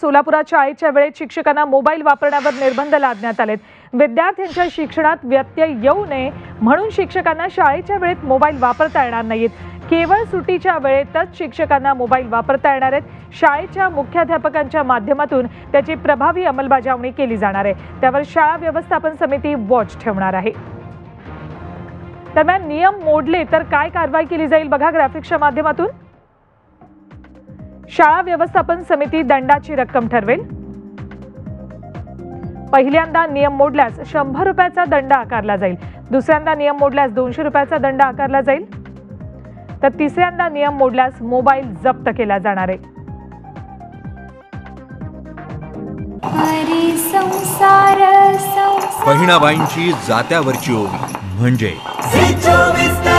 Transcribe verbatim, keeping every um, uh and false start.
सोलापुरात शाळेच्या वेळेत शिक्षकांना मोबाईल वापरण्यावर निर्बंध लादण्यात आलेत। विद्यार्थ्यांच्या शिक्षणात व्यत्यय येऊ नये म्हणून शिक्षकांना शाळेच्या वेळेत मोबाईल वापरता येणार नाहीत। केवळ सुट्टीच्या वेळेतच शिक्षकांना मोबाईल वापरता येणार आहेत। शाळेच्या मुख्याध्यापकांच्या माध्यमातून त्याची प्रभावी अंमलबजावणी केली जाणार आहे। त्यावर शाळा व्यवस्थापन समिती वॉच ठेवणार आहे। दरम्यान नियम मोडले तर काय कारवाई केली जाईल बघा ग्राफिक्सच्या माध्यमातून। शाळा व्यवस्थापन समिती दंडाची रक्कम ठरवेल। पहिल्यांदा नियम मोडल्यास शंभर रुपयाचा दंड आकारला जाईल। दुसऱ्यांदा नियम मोडल्यास दोनशे रुपयाचा दंड आकारला जाईल। तर तिसऱ्यांदा नियम मोडल्यास मोबाईल जप्त केला जाणार आहे। बहिणाबाईंची जात्यावरची ओवी म्हणजे